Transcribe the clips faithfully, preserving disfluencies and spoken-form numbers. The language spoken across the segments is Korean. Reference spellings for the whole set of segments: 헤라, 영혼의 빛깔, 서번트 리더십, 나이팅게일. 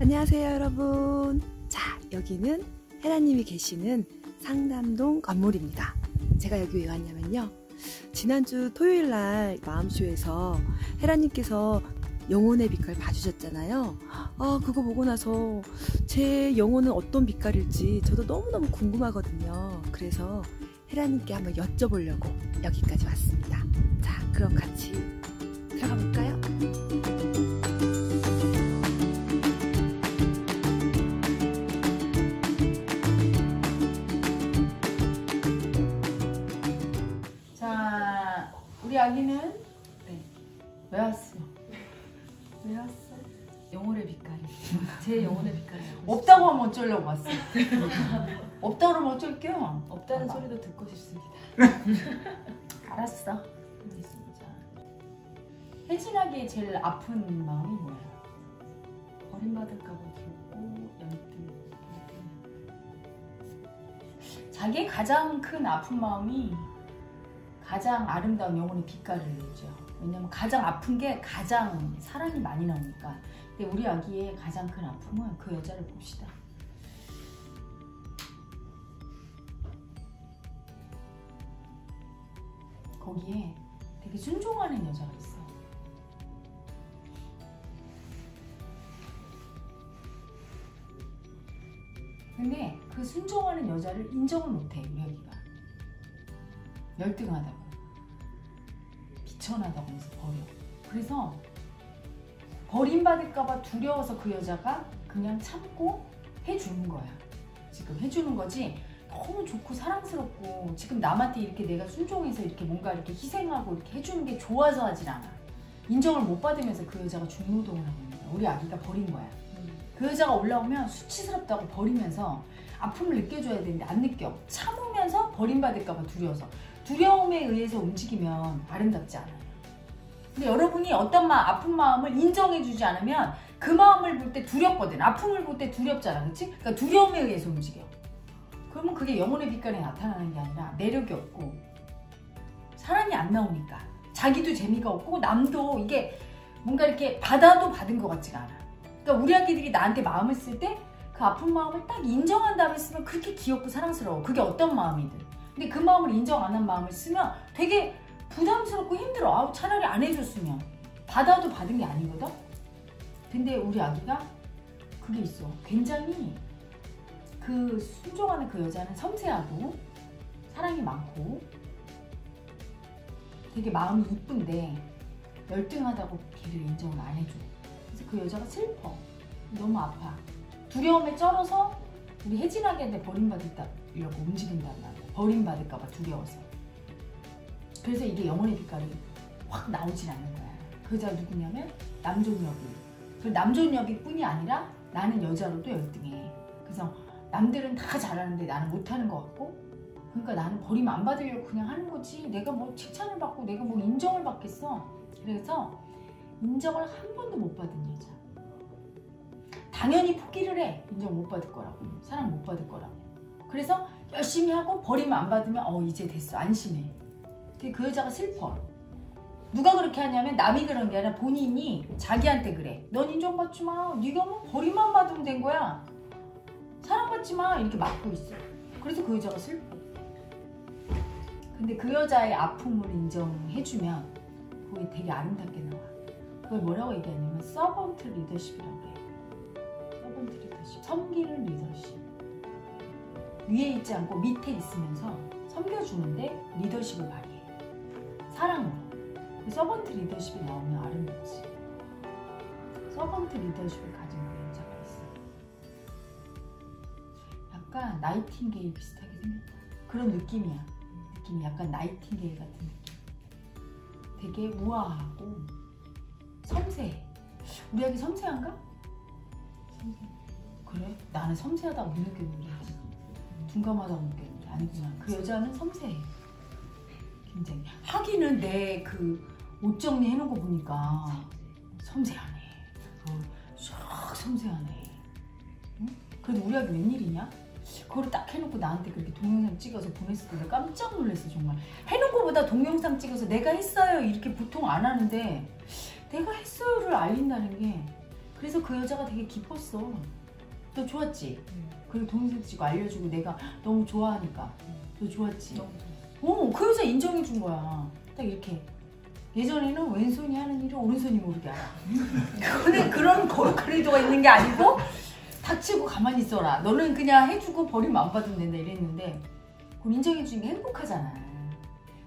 안녕하세요 여러분. 자, 여기는 헤라님이 계시는 상담동 건물입니다. 제가 여기 왜 왔냐면요, 지난주 토요일날 마음쇼에서 헤라님께서 영혼의 빛깔 봐주셨잖아요. 아, 그거 보고 나서 제 영혼은 어떤 빛깔일지 저도 너무너무 궁금하거든요. 그래서 헤라님께 한번 여쭤보려고 여기까지 왔습니다. 자, 그럼 같이 들어가 볼까요? 자, 우리 아기는 네. 왜 왔어? 왜 왔어? 영혼의 빛깔이. 제 영혼의 빛깔이. 없다고 하면 어쩌려고 왔어. 없다고 하면 어쩔게요. 없다는 봐봐. 소리도 듣고 싶습니다. 알았어. 알겠습니다. 혜진아기의 제일 아픈 마음이 뭐야? 버림받을까봐 두렵고 열등. 자기의 가장 큰 아픈 마음이 가장 아름다운 영혼의 빛깔을 내죠. 왜냐면 가장 아픈 게 가장 사랑이 많이 나니까. 근데 우리 아기의 가장 큰 아픔은, 그 여자를 봅시다. 거기에 되게 순종하는 여자가 있어. 근데 그 순종하는 여자를 인정을 못해, 우리 아기가. 열등하다고, 비천하다고 하면서 버려. 그래서 버림받을까봐 두려워서 그 여자가 그냥 참고 해주는 거야. 지금 해주는 거지. 너무 좋고 사랑스럽고 지금 남한테 이렇게 내가 순종해서 이렇게 뭔가 이렇게 희생하고 이렇게 해주는 게 좋아서 하진 않아. 인정을 못 받으면서 그 여자가 중노동을 하고 있는 거야. 우리 아기가 버린 거야. 그 여자가 올라오면 수치스럽다고 버리면서 아픔을 느껴줘야 되는데 안 느껴. 참으면서 버림받을까봐 두려워서. 두려움에 의해서 움직이면 아름답지 않아요. 근데 여러분이 어떤 마음, 아픈 마음을 인정해주지 않으면 그 마음을 볼 때 두렵거든. 아픔을 볼 때 두렵잖아, 그치? 그러니까 두려움에 의해서 움직여. 그러면 그게 영혼의 빛깔에 나타나는 게 아니라 매력이 없고 사랑이 안 나오니까 자기도 재미가 없고 남도 이게 뭔가 이렇게 받아도 받은 것 같지가 않아. 그러니까 우리 아기들이 나한테 마음을 쓸 때 그 아픈 마음을 딱 인정한 다음에 쓰면 그렇게 귀엽고 사랑스러워. 그게 어떤 마음이든. 근데 그 마음을 인정 안 한 마음을 쓰면 되게 부담스럽고 힘들어. 아우, 차라리 안 해줬으면. 받아도 받은 게 아니거든? 근데 우리 아기가 그게 있어. 굉장히 그 순종하는 그 여자는 섬세하고 사랑이 많고 되게 마음이 이쁜데 열등하다고 걔를 인정을 안 해줘. 그래서 그 여자가 슬퍼. 너무 아파. 두려움에 쩔어서 우리 혜진아기한테 버림받으려고 움직인단 말이야. 버림받을까봐 두려워서. 그래서 이게 영혼의 빛깔이 확 나오질 않는 거야. 그 여자가 누구냐면 남존여비. 그 남존여비 뿐이 아니라 나는 여자로도 열등해. 그래서 남들은 다 잘하는데 나는 못하는 것 같고, 그러니까 나는 버림 안 받으려고 그냥 하는 거지. 내가 뭐 칭찬을 받고 내가 뭐 인정을 받겠어. 그래서 인정을 한 번도 못 받은 여자. 당연히 포기를 해. 인정 못 받을 거라고, 사랑 못 받을 거라고. 그래서 열심히 하고 버림 안 받으면 어, 이제 됐어, 안심해. 근데 그 여자가 슬퍼. 누가 그렇게 하냐면 남이 그런 게 아니라 본인이 자기한테 그래. 넌 인정받지 마. 네가 뭐 버림만 받으면 된 거야. 사랑받지 마. 이렇게 막고 있어. 그래서 그 여자가 슬퍼. 근데 그 여자의 아픔을 인정해주면 그게 되게 아름답게 나와. 그걸 뭐라고 얘기하냐면 서번트 리더십이라고 해요. 서번트 리더십. 섬기는 리더십. 위에 있지 않고 밑에 있으면서 섬겨주는데 리더십을 발휘해. 사랑으로. 그 서번트 리더십이 나오면 아름답지. 서번트 리더십을 가진 여자가 있어. 약간 나이팅게일 비슷하게 생겼다. 그런 느낌이야. 느낌이 약간 나이팅게일 같은 느낌. 되게 우아하고 섬세해. 우리 아기 섬세한가? 섬세. 그래? 나는 섬세하다고 못 느꼈는데, 둔감하다고 느꼈는데. 아니구나. 그 여자는 섬세해. 굉장히. 하기는 내 그 옷 정리 해놓은 거 보니까 섬세하네. 쫙 섬세하네. 응? 그래도 우리 아기 웬일이냐? 그걸 딱 해놓고 나한테 그렇게 동영상 찍어서 보냈을 때 내가 깜짝 놀랐어. 정말 해놓은 거보다 동영상 찍어서 내가 했어요 이렇게 보통 안 하는데 내가 했어요를 알린다는 게 그래서 그 여자가 되게 기뻤어. 너 좋았지? 음. 그리고 동생도 지금 알려주고 내가 너무 좋아하니까. 너 음. 좋았지? 너무 좋았어. 어, 그 여자 인정해준 거야. 딱 이렇게. 예전에는 왼손이 하는 일을 오른손이 모르게 알아. 그거는 그런 거룩한 의도가 있는 게 아니고 닥치고 가만히 있어라. 너는 그냥 해주고 버리면 안 받으면 된다 이랬는데 그걸 인정해주는 게 행복하잖아.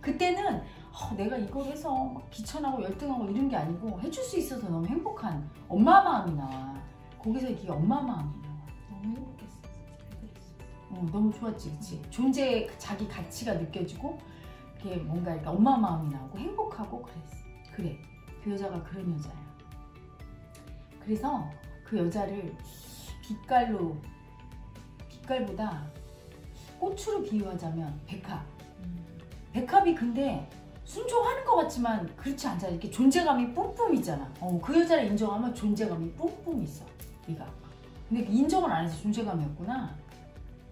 그때는 어, 내가 이걸 해서 막 귀찮아하고 열등하고 이런 게 아니고 해줄 수 있어서 너무 행복한 엄마 마음이 나와. 거기서 이게 엄마 마음이 나와. 너무 행복했어. 어, 너무 좋았지, 그치? 존재의 자기 가치가 느껴지고 그게 뭔가 그러니까 엄마 마음이 나고 행복하고 그랬어. 그래, 그 여자가 그런 여자야. 그래서 그 여자를 빛깔로, 빛깔보다 꽃으로 비유하자면 백합. 음. 백합이 근데 순종하는 것 같지만 그렇지 않잖아. 이렇게 존재감이 뿜뿜 있잖아. 어, 그 여자를 인정하면 존재감이 뿜뿜 있어. 네가. 근데 인정을 안 해서 존재감이 없구나.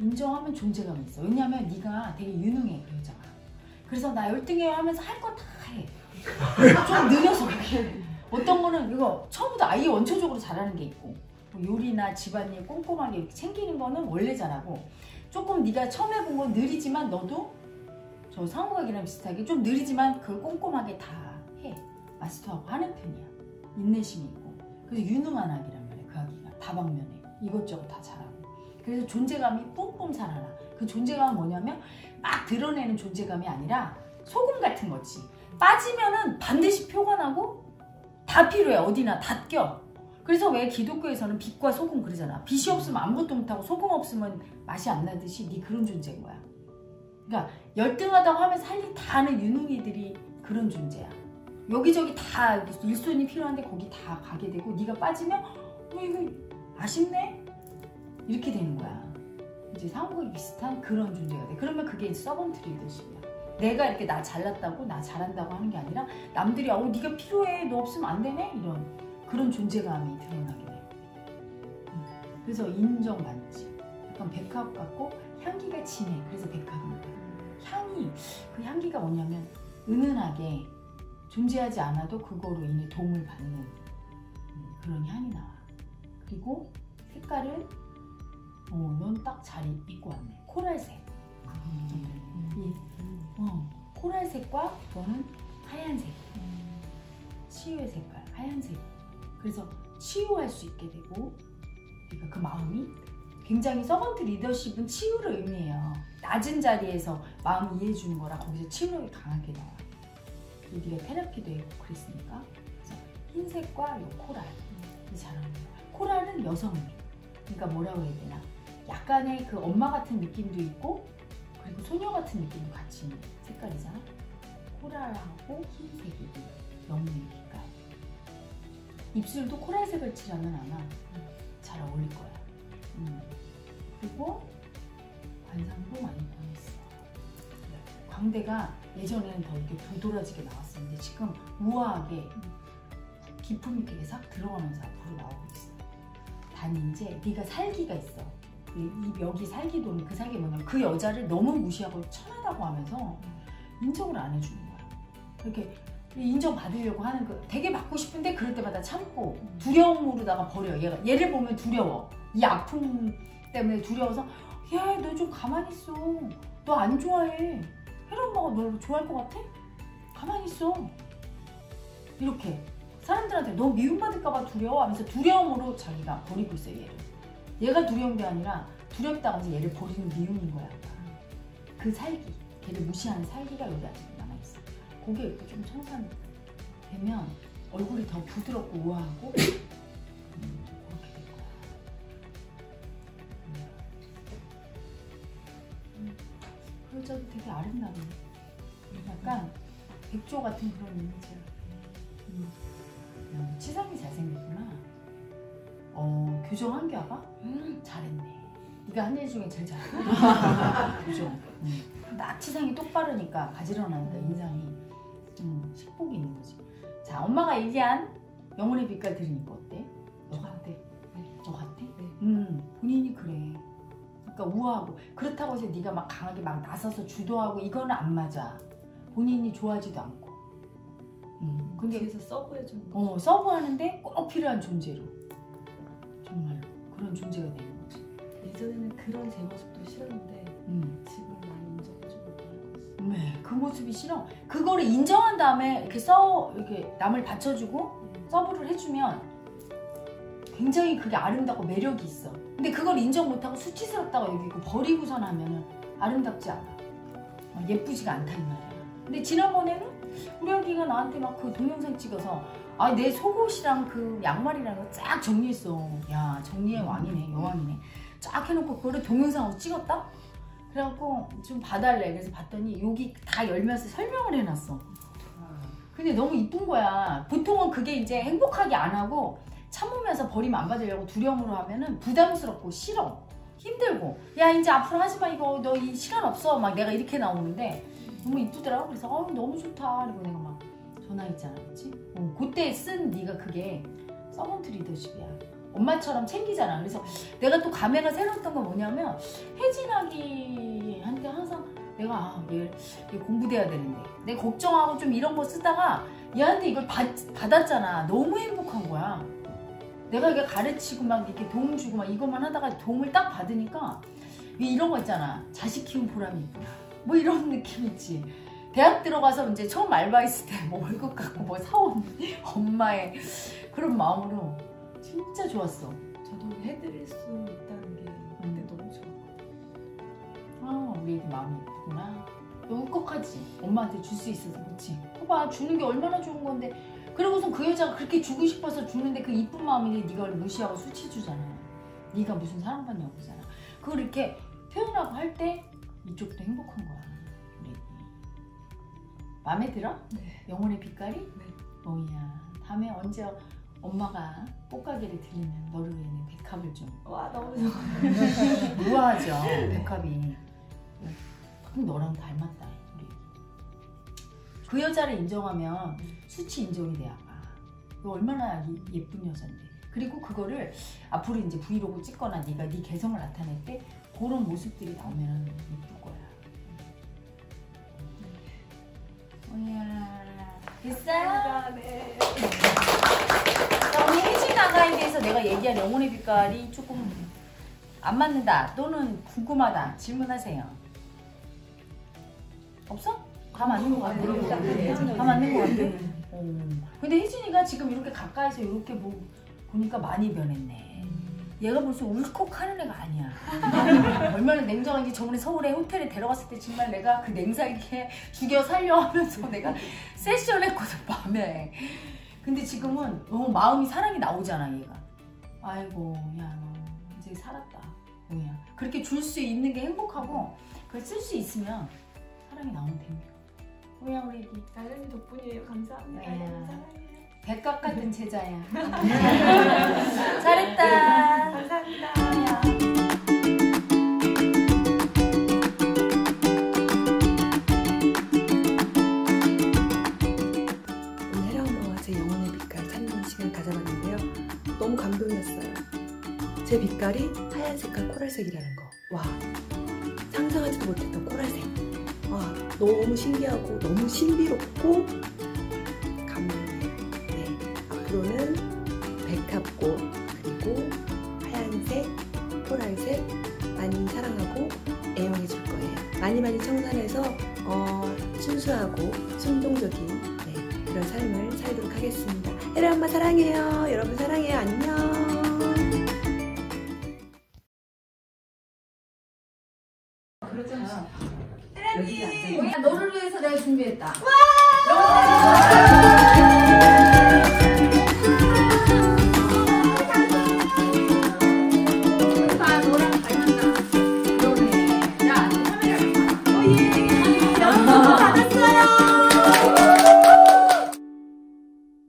인정하면 존재감이 있어. 왜냐면 네가 되게 유능해, 그 여자가. 그래서 나 열등해요 하면서 할 거 다 해. 좀 느려서 그렇게. 어떤 거는 이거 처음부터 아예 원초적으로 잘하는 게 있고 뭐 요리나 집안일 꼼꼼하게 이렇게 챙기는 거는 원래 잘하고 조금 네가 처음 해본 건 느리지만 너도 저 상호각이랑 비슷하게 좀 느리지만 그걸 꼼꼼하게 다 해. 마스터하고 하는 편이야. 인내심이 있고. 그래서 유능한 아기란 말이야. 그 아기가 다방면에 이것저것 다 잘하고. 그래서 존재감이 뿜뿜 살아라. 그 존재감은 뭐냐면 막 드러내는 존재감이 아니라 소금 같은 거지. 빠지면은 반드시 표가 나고 다 필요해. 어디나 다 껴. 그래서 왜 기독교에서는 빛과 소금 그러잖아. 빛이 없으면 아무것도 못하고 소금 없으면 맛이 안 나듯이 네 그런 존재인 거야. 그러니까 열등하다고 하면서 할 일 다 하는 유능이들이 그런 존재야. 여기저기 다 일손이 필요한데 거기 다 가게 되고 네가 빠지면 어, 이거 아쉽네? 이렇게 되는 거야. 이제 상황이 비슷한 그런 존재가 돼. 그러면 그게 서번트 리더십이야. 내가 이렇게 나 잘났다고 나 잘한다고 하는 게 아니라 남들이 어 네가 필요해 너 없으면 안 되네 이런 그런 존재감이 드러나게 돼. 그래서 인정받지. 약간 백합 같고 향기가 진해. 그래서 백합인데 향이 그 향기가 뭐냐면 은은하게 존재하지 않아도 그거로 인해 도움을 받는 그런 향이 나와. 그리고 색깔은 어, 넌 딱 잘 입고 왔네. 코랄색. 음. 예. 음. 어, 코랄색과 너는 하얀색. 음. 치유의 색깔, 하얀색. 그래서 치유할 수 있게 되고 그러니까 그 마음이 굉장히 서번트 리더십은 치유를 의미해요. 낮은 자리에서 마음 이해해 주는 거라 거기서 치유력이 강하게 나와. 여기가 테라피도 있고 그랬으니까. 그래서 흰색과 요 코랄. 음. 잘하는 거야. 코랄은 여성미. 그러니까 뭐라고 해야 되나? 약간의 그 엄마 같은 느낌도 있고 그리고 소녀 같은 느낌도 같이 있는 색깔이잖아. 코랄하고 흰색이고 영미 빛깔. 입술도 코랄색을 칠하면 아마 잘 어울릴 거야. 음. 그리고 관상도 많이 변했어. 광대가 예전에는 더 이렇게 도드라지게 나왔었는데 지금 우아하게 기품 있게 싹 들어가면서 앞으로 나오고 있어. 단 이제 네가 살기가 있어. 입 여기 살기 도는 그 살기 뭐냐면 그 여자를 너무 무시하고 천하다고 하면서 인정을 안 해주는 거야. 이렇게 인정받으려고 하는 거 되게 받고 싶은데 그럴 때마다 참고 두려움으로다가 버려. 얘가 얘를 보면 두려워. 이 아픔 때문에 두려워서 야, 너 좀 가만히 있어. 너 안 좋아해. 헤라 엄마가 널 좋아할 것 같아? 가만히 있어. 이렇게. 사람들한테 너무 미움받을까봐 두려워하면서 두려움으로 자기가 버리고 있어요. 얘를. 얘가 두려운 게 아니라 두렵다고 해서 얘를 버리는 미움인 거야. 그 살기, 걔를 무시하는 살기가 여기 아직 남아있어. 그게 이렇게 좀 청산되면 얼굴이 더 부드럽고 우아하고 음, 그렇게 될 거야. 음. 음. 그 여자도 되게 아름다워. 약간 백조 같은 그런 이미지야. 음. 치상이 잘생겼구나. 어, 교정 한겨가? 음, 잘했네. 네가 한 일 중에 제일 잘했네. 교정. 음. 딱 치상이 똑바르니까 가지런한다, 인상이. 음, 식복이 있는 거지. 자, 엄마가 얘기한 영혼의 빛깔 들으니까 어때? 너 같대. 네. 너 같대? 네. 음, 본인이 그래. 그러니까 우아하고. 그렇다고 해서 네가 막 강하게 막 나서서 주도하고 이거는 안 맞아. 본인이 좋아하지도 않고. 음, 근데 그래서 서브해주는 어, 서브하는데 꼭 필요한 존재로 정말로 그런 존재가 되는 거지. 예전에는 그런 제 모습도 싫었는데 음. 지금 날 인정해주고 있는 거지. 네, 그 모습이 싫어. 그거를 인정한 다음에 이렇게 써 이렇게 남을 받쳐주고 음. 서브를 해주면 굉장히 그게 아름답고 매력이 있어. 근데 그걸 인정 못하고 수치스럽다고 여기고 버리고선 하면은 아름답지 않아. 어, 예쁘지가 않다 이 말이야. 근데 지난번에는 우리 언니가 나한테 막 그 동영상 찍어서 아, 내 속옷이랑 그 양말이랑 쫙 정리했어. 야, 정리의 왕이네, 여왕이네. 쫙 해놓고 그거를 동영상으로 찍었다? 그래갖고 좀 봐달래. 그래서 봤더니 여기 다 열면서 설명을 해놨어. 근데 너무 이쁜 거야. 보통은 그게 이제 행복하게 안 하고 참으면서 버림 안 받으려고 두려움으로 하면은 부담스럽고 싫어. 힘들고. 야, 이제 앞으로 하지 마. 이거 너 이 시간 없어. 막 내가 이렇게 나오는데 너무 이쁘더라고. 그래서 어, 너무 좋다. 그리고 내가 막 전화했잖아. 그치? 어, 그때 쓴 네가 그게 서번트 리더십이야. 엄마처럼 챙기잖아. 그래서 내가 또 감회가 새로웠던 건 뭐냐면 혜진아기한테 항상 내가 아, 얘, 얘 공부돼야 되는데 내가 걱정하고 좀 이런 거 쓰다가 얘한테 이걸 받, 받았잖아. 너무 행복한 거야. 내가 이게 가르치고 막 이렇게 도움 주고 막 이것만 하다가 도움을 딱 받으니까 이런 거 있잖아. 자식 키운 보람이 있구나. 뭐 이런 느낌 있지. 대학 들어가서 이제 처음 알바했을 때 뭐 월급 갖고 뭐 사온 엄마의 그런 마음으로 진짜 좋았어. 저도 해드릴 수 있다는 게 근데 너무 좋아. 아, 우리 애기 마음이 예쁘구나. 너 울컥하지? 엄마한테 줄 수 있어서 그렇지. 봐봐, 주는 게 얼마나 좋은 건데. 그러고선 그 여자가 그렇게 주고 싶어서 주는데 그 이쁜 마음이 네가 무시하고 수치 주잖아. 네가 무슨 사랑받냐고 그러잖아. 그걸 이렇게 표현하고 할 때 이쪽도 행복한 거야. 우리 마음에 들어? 네. 영혼의 빛깔이? 네. 너희야. 다음에 언제 엄마가 꽃가게를 들리면 너를 위해 백합을 좀. 와, 너무 좋아. 우아하죠, 백합이. 그럼 너랑 닮았다. 그 여자를 인정하면 수치 인정이 돼. 아마 너 얼마나 예쁜 여잔데. 그리고 그거를 앞으로 이제 브이로그 찍거나 네가 네 개성을 나타낼 때 그런 모습들이 나오면 예쁠 거야. 오야 됐어? 네. 그럼 혜진아가에 대해서 내가 얘기한 영혼의 빛깔이 조금 안 맞는다 또는 궁금하다 질문하세요. 없어? 다 맞는 것 같아. 다 맞는 것 같아. 근데 혜진이가 지금 이렇게 가까이서 이렇게 뭐 보니까 많이 변했네. 얘가 벌써 울컥하는 애가 아니야. 얼마나 냉정한지 저번에 서울에 호텔에 데려갔을 때 정말 내가 그 냉살기에 죽여 살려 하면서 내가 세션 했거든, 밤에. 근데 지금은 너무 마음이 사랑이 나오잖아, 얘가. 아이고, 야, 너 이제 살았다. 뭐야. 그렇게 줄 수 있는 게 행복하고 그걸 쓸 수 있으면 사랑이 나오면 됩니다. 뭐야 우리 애기. 나연이 덕분이에요. 감사합니다. 사랑해요. 백합 같은 제자야. 잘했다. 감사합니다. 오늘 헤라 엄마와 제 영혼의 빛깔 찾는 시간 가져봤는데요. 너무 감동이었어요. 제 빛깔이 하얀색과 코랄색이라는 거. 와, 상상하지도 못했던 코랄색. 와, 너무 신기하고 너무 신비롭고 감동이에요. 네, 앞으로는 백합꽃 그리고 하얀색, 코랄색 많이 사랑하고 애용해 줄 거예요. 많이 많이 청산해서 어, 순수하고 순종적인 네, 그런 삶을 살도록 하겠습니다. 헤라 엄마 사랑해요. 여러분 사랑해요. 안녕. 헤라님! 너를 위해서 내가 준비했다. 와!